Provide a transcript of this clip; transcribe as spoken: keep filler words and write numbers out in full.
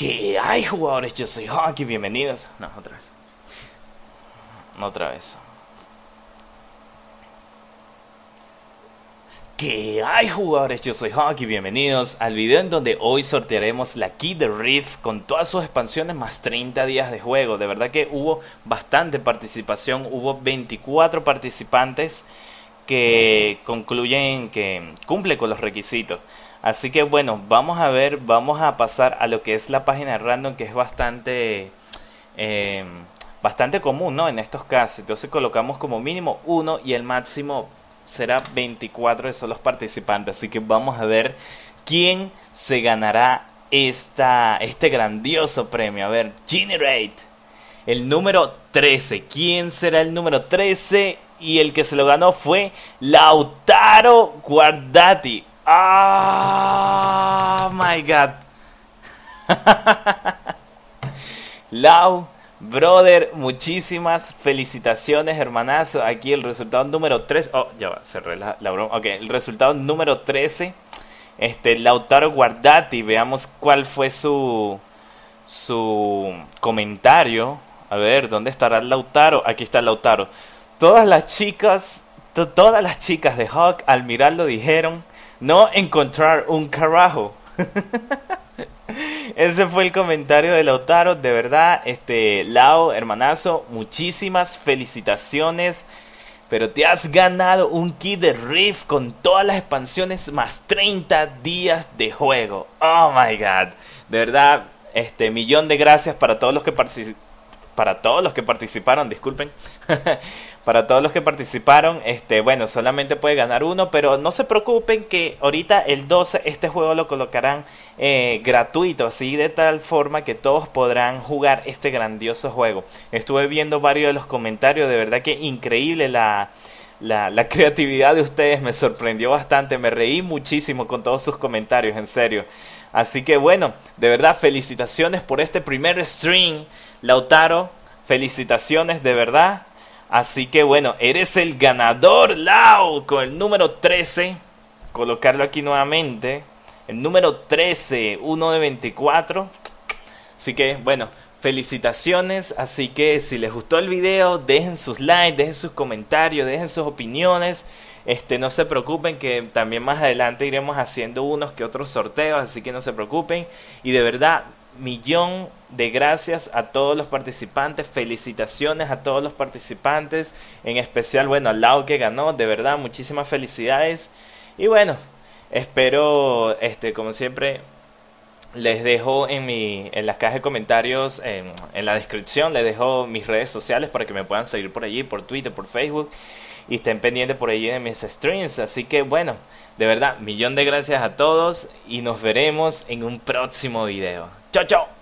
¿Qué hay, jugadores? Yo soy Hawk y bienvenidos. No, otra vez. Otra vez. ¿Qué hay, jugadores? Yo soy Hawk y bienvenidos al video en donde hoy sortearemos la key de Rift con todas sus expansiones más treinta días de juego. De verdad que hubo bastante participación, hubo veinticuatro participantes que concluyen que cumple con los requisitos. Así que bueno, vamos a ver, vamos a pasar a lo que es la página random, que es bastante eh, bastante común, ¿no? En estos casos, entonces colocamos como mínimo uno y el máximo será veinticuatro de los participantes. Así que vamos a ver quién se ganará esta, este grandioso premio. A ver, Generate, el número trece. ¿Quién será el número trece? Y el que se lo ganó fue Lautaro Guardati. Oh my god. Lau, brother, muchísimas felicitaciones, hermanazo. Aquí el resultado número trece. Oh, ya va, cerré la, la broma. Ok, el resultado número trece. Este, Lautaro Guardati. Veamos cuál fue su, su comentario. A ver, ¿dónde estará Lautaro? Aquí está Lautaro. Todas las chicas, to todas las chicas de Hawk al mirarlo dijeron: no encontrar un carajo. Ese fue el comentario de Lautaro. De verdad, este Lau, hermanazo, muchísimas felicitaciones. Pero te has ganado un kit de Rift con todas las expansiones más treinta días de juego. Oh my god. De verdad, este millón de gracias para todos los que participaron. Para todos los que participaron, disculpen. Para todos los que participaron, este, bueno, solamente puede ganar uno. Pero no se preocupen que ahorita el doce este juego lo colocarán eh, gratuito. Así de tal forma que todos podrán jugar este grandioso juego. Estuve viendo varios de los comentarios. De verdad que increíble la, la, la creatividad de ustedes. Me sorprendió bastante. Me reí muchísimo con todos sus comentarios, en serio. Así que bueno, de verdad, felicitaciones por este primer stream, Lautaro, felicitaciones de verdad. Así que bueno, eres el ganador, Lau, con el número trece. Colocarlo aquí nuevamente. El número trece, uno de veinticuatro. Así que bueno, felicitaciones. Así que si les gustó el video, dejen sus likes, dejen sus comentarios, dejen sus opiniones. Este, no se preocupen que también más adelante iremos haciendo unos que otros sorteos, así que no se preocupen. Y de verdad, millón de gracias a todos los participantes, felicitaciones a todos los participantes, en especial, bueno, al Lau que ganó, de verdad, muchísimas felicidades. Y bueno, espero, este, como siempre, les dejo en, mi, en la caja de comentarios, en, en la descripción, les dejo mis redes sociales para que me puedan seguir por allí, por Twitter, por Facebook. Y estén pendientes por ahí de mis streams. Así que bueno, de verdad, millón de gracias a todos. Y nos veremos en un próximo video. ¡Chao, chao!